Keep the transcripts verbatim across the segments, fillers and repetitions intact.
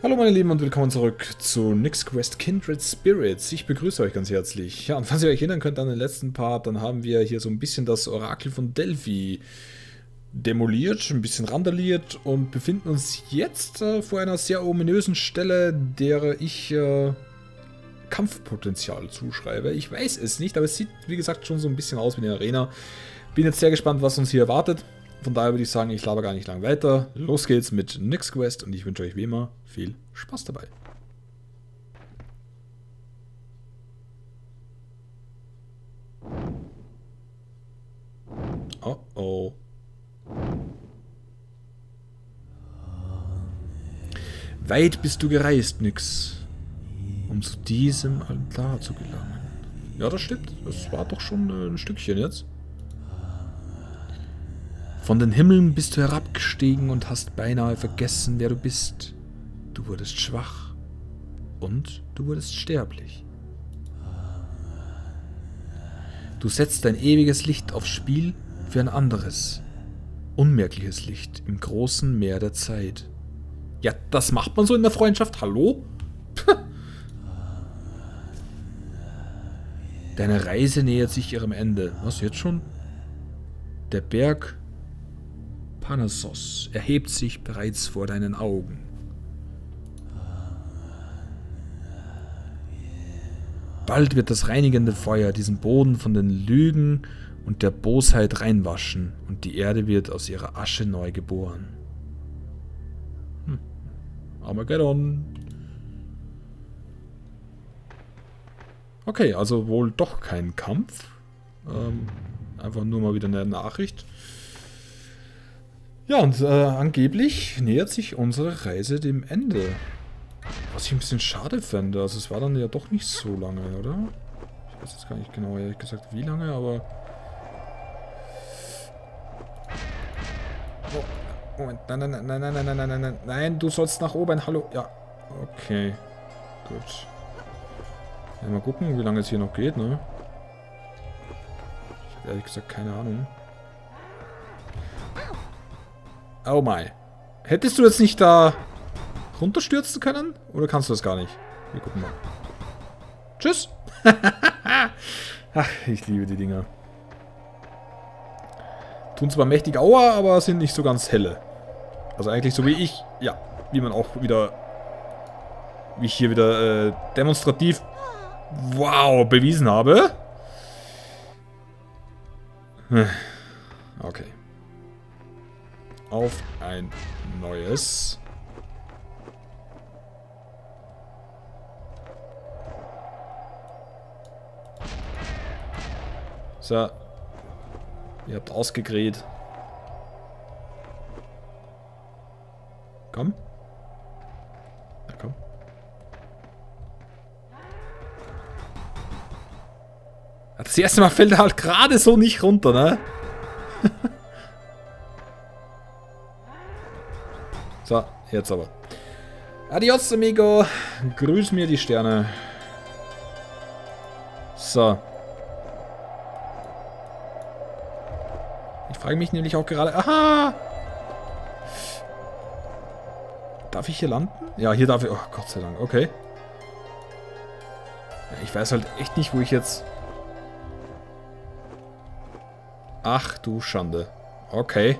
Hallo meine Lieben und willkommen zurück zu NyxQuest Kindred Spirits. Ich begrüße euch ganz herzlich. Ja, und was ihr euch erinnern könnt an den letzten Part, dann haben wir hier so ein bisschen das Orakel von Delphi demoliert, ein bisschen randaliert und befinden uns jetzt äh, vor einer sehr ominösen Stelle, der ich äh, Kampfpotenzial zuschreibe. Ich weiß es nicht, aber es sieht wie gesagt schon so ein bisschen aus wie eine Arena. Bin jetzt sehr gespannt, was uns hier erwartet. Von daher würde ich sagen, ich laber gar nicht lang weiter. Los geht's mit NyxQuest und ich wünsche euch wie immer viel Spaß dabei. Oh oh. Weit bist du gereist, Nyx, um zu diesem Altar zu gelangen. Ja, das stimmt. Das war doch schon ein Stückchen jetzt. Von den Himmeln bist du herabgestiegen und hast beinahe vergessen, wer du bist. Du wurdest schwach und du wurdest sterblich. Du setzt dein ewiges Licht aufs Spiel für ein anderes, unmerkliches Licht im großen Meer der Zeit. Ja, das macht man so in der Freundschaft, hallo? Deine Reise nähert sich ihrem Ende. Was, jetzt schon? Der Berg Panessos erhebt sich bereits vor deinen Augen. Bald wird das reinigende Feuer diesen Boden von den Lügen und der Bosheit reinwaschen und die Erde wird aus ihrer Asche neu geboren. Hm. Armageddon. Okay, also wohl doch kein Kampf. Ähm, einfach nur mal wieder eine Nachricht. Ja, und äh, angeblich nähert sich unsere Reise dem Ende. Was ich ein bisschen schade fände. Also es war dann ja doch nicht so lange, oder? Ich weiß jetzt gar nicht genau, ehrlich gesagt, wie lange, aber... Oh, Moment, nein, nein, nein, nein, nein, nein, nein, nein, nein, nein, du sollst nach oben, hallo. Ja, okay, gut. Ja, mal gucken, wie lange es hier noch geht, ne? Ich habe ehrlich gesagt keine Ahnung. Oh mein. Hättest du jetzt nicht da runterstürzen können? Oder kannst du das gar nicht? Wir gucken mal. Tschüss. Ach, ich liebe die Dinger. Tun zwar mächtig Aua, aber sind nicht so ganz helle. Also eigentlich so wie ich. Ja, wie man auch wieder... Wie ich hier wieder äh, demonstrativ... Wow, bewiesen habe. Okay. Auf ein neues. So. Ihr habt ausgegräht. Komm. Ja, komm. Das erste Mal fällt er halt gerade so nicht runter, ne? So, jetzt aber. Adios, amigo. Grüß mir die Sterne. So. Ich frage mich nämlich auch gerade... Aha! Darf ich hier landen? Ja, hier darf ich... Oh, Gott sei Dank. Okay. Ich weiß halt echt nicht, wo ich jetzt... Ach, du Schande. Okay.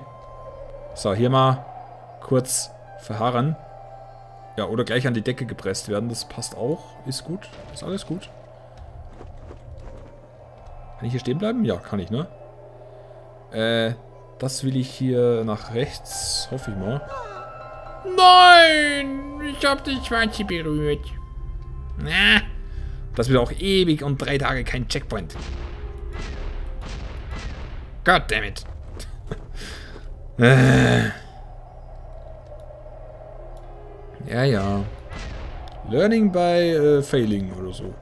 So, hier mal kurz... Verharren. Ja, oder gleich an die Decke gepresst werden. Das passt auch. Ist gut. Ist alles gut. Kann ich hier stehen bleiben? Ja, kann ich, ne? Äh, das will ich hier nach rechts. Hoffe ich mal. Nein! Ich hab die Schwanze berührt. Na, das wird auch ewig und drei Tage kein Checkpoint. Goddammit. äh... Ja, ja. Learning by äh, failing oder so.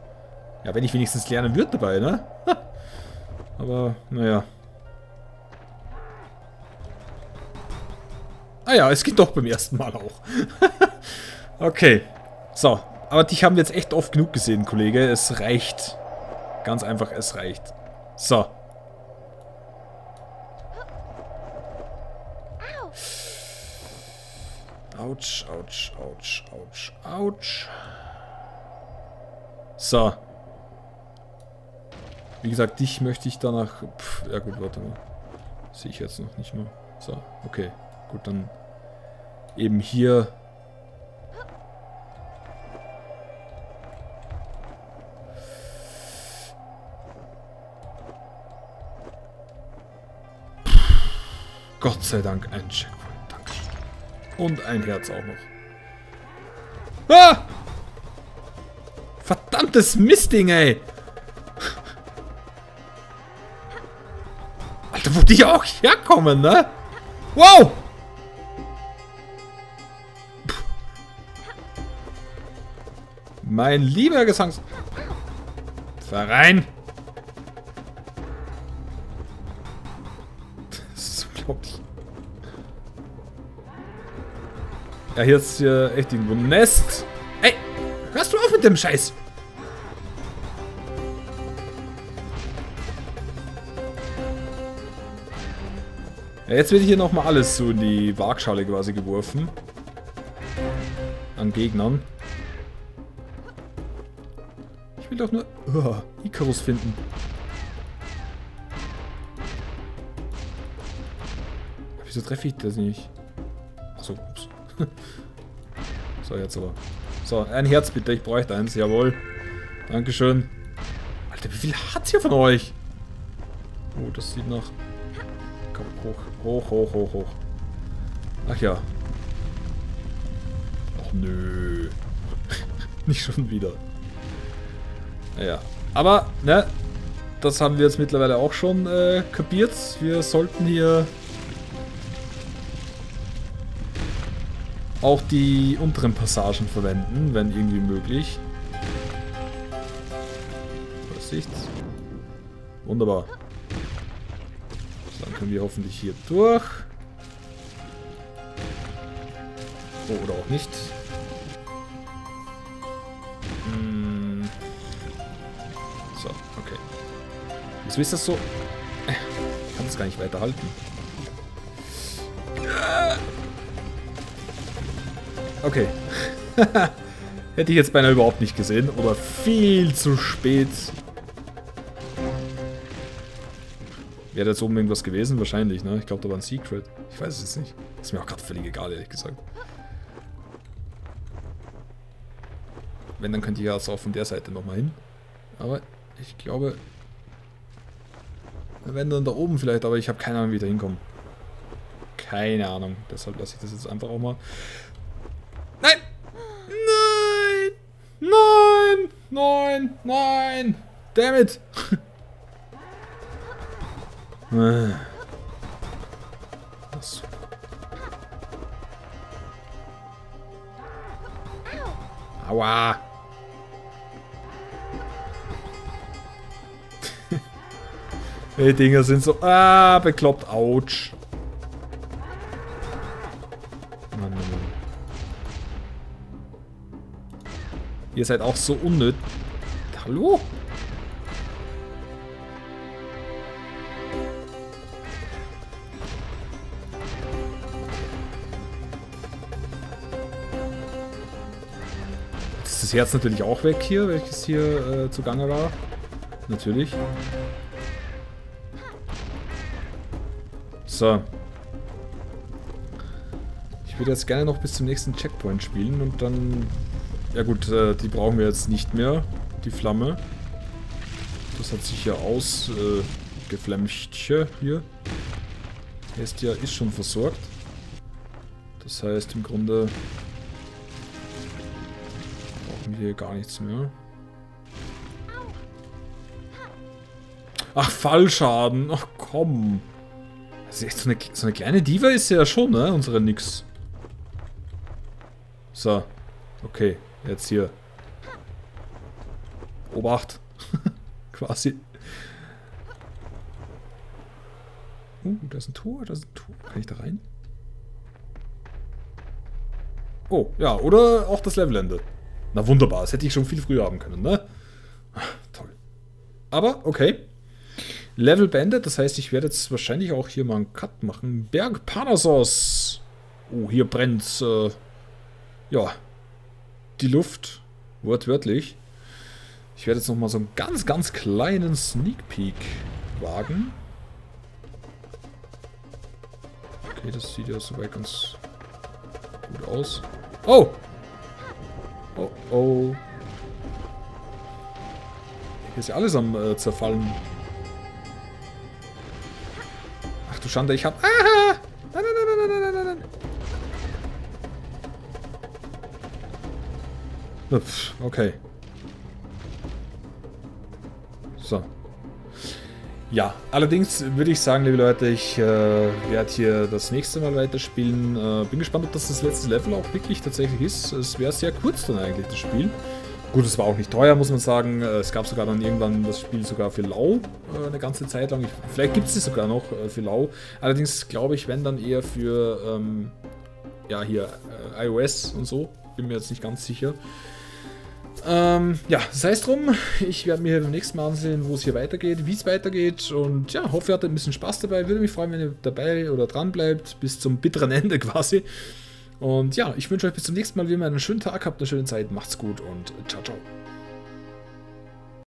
Ja, wenn ich wenigstens lernen würde dabei, ne? Ha. Aber, naja. Ah ja, es geht doch beim ersten Mal auch. Okay. So. Aber dich haben wir jetzt echt oft genug gesehen, Kollege. Es reicht. Ganz einfach, es reicht. So. Autsch, Autsch, Autsch, Autsch, Autsch. So. Wie gesagt, dich möchte ich danach... Pff, ja gut, warte mal. Sehe ich jetzt noch nicht mehr. So, okay. Gut, dann eben hier... Gott sei Dank, ein Checkpoint. Danke. Und ein Herz auch noch. Ah! Verdammtes Mistding, ey! Alter, wo die auch herkommen, ne? Wow! Puh. Mein lieber Gesangsverein! Ja, hier ist hier echt irgendwo ein Nest. Ey, hörst du auf mit dem Scheiß? Ja, jetzt wird hier nochmal alles so in die Waagschale quasi geworfen. An Gegnern. Ich will doch nur... Oh, Ikarus finden. Wieso treffe ich das nicht? Achso, ups. So, jetzt aber. So, ein Herz bitte, ich bräuchte eins, jawohl. Dankeschön. Alter, wie viel hat's hier von euch? Oh, das sieht nach... Komm, hoch, hoch, hoch, hoch, hoch. Ach ja. Ach nö. Nicht schon wieder. Naja, aber, ne, das haben wir jetzt mittlerweile auch schon äh, kapiert. Wir sollten hier... auch die unteren Passagen verwenden, wenn irgendwie möglich. Vorsicht. Wunderbar. Dann können wir hoffentlich hier durch. Oh, oder auch nicht. Hm. So, okay. Wieso ist das so? Ich kann das gar nicht weiterhalten. Okay. Hätte ich jetzt beinahe überhaupt nicht gesehen. Oder viel zu spät. Wäre da jetzt oben irgendwas gewesen? Wahrscheinlich, ne? Ich glaube, da war ein Secret. Ich weiß es jetzt nicht. Ist mir auch gerade völlig egal, ehrlich gesagt. Wenn, dann könnte ich ja also auch von der Seite nochmal hin. Aber ich glaube... Wenn, dann da oben vielleicht. Aber ich habe keine Ahnung, wie ich da hinkomme. Keine Ahnung. Deshalb lasse ich das jetzt einfach auch mal... Nein! Nein! Nein! Nein! Nein! Damn it! Was? Aua! Die Dinger sind so... Ah, bekloppt. Autsch. Ihr seid auch so unnötig. Hallo? Jetzt ist das Herz natürlich auch weg hier, welches hier äh, zugange war. Natürlich. So. Ich würde jetzt gerne noch bis zum nächsten Checkpoint spielen und dann... Ja gut, äh, die brauchen wir jetzt nicht mehr, die Flamme. Das hat sich ja ausgeflämmt äh, hier. Hestia ist schon versorgt. Das heißt im Grunde brauchen wir hier gar nichts mehr. Ach, Fallschaden. Ach komm. Das ist echt so, eine, so eine kleine Diva ist sie ja schon, ne? Unsere Nyx. So. Okay. Jetzt hier. Obacht. Quasi. Uh, da ist ein Tor, da ist ein Tor. Kann ich da rein? Oh, ja, oder auch das Levelende. Na wunderbar, das hätte ich schon viel früher haben können, ne? Ach, toll. Aber, okay. Level beendet, das heißt, ich werde jetzt wahrscheinlich auch hier mal einen Cut machen. Berg Parnassos. Oh, hier brennt's, äh... ja, die Luft, wortwörtlich. Ich werde jetzt nochmal so einen ganz, ganz kleinen Sneak Peek wagen. Okay, das sieht ja soweit ganz gut aus. Oh! Oh, oh. Hier ist ja alles am äh, zerfallen. Ach du Schande, ich hab... Aha! Nein, nein, nein, nein, nein, nein, nein. Pff, okay. So. Ja, allerdings würde ich sagen, liebe Leute, ich äh, werde hier das nächste Mal weiterspielen. Äh, bin gespannt, ob das das letzte Level auch wirklich tatsächlich ist. Es wäre sehr kurz dann eigentlich, das Spiel. Gut, es war auch nicht teuer, muss man sagen. Es gab sogar dann irgendwann das Spiel sogar für Lau äh, eine ganze Zeit lang. Ich, vielleicht gibt es es sogar noch äh, für Lau. Allerdings glaube ich, wenn dann eher für ähm, ja hier äh, iOS und so. Bin mir jetzt nicht ganz sicher. Ähm, ja, sei es drum. Ich werde mir beim nächsten Mal ansehen, wo es hier weitergeht, wie es weitergeht. Und ja, hoffe, ihr hattet ein bisschen Spaß dabei. Würde mich freuen, wenn ihr dabei oder dran bleibt. Bis zum bitteren Ende quasi. Und ja, ich wünsche euch bis zum nächsten Mal wie immer einen schönen Tag. Habt eine schöne Zeit. Macht's gut und ciao, ciao.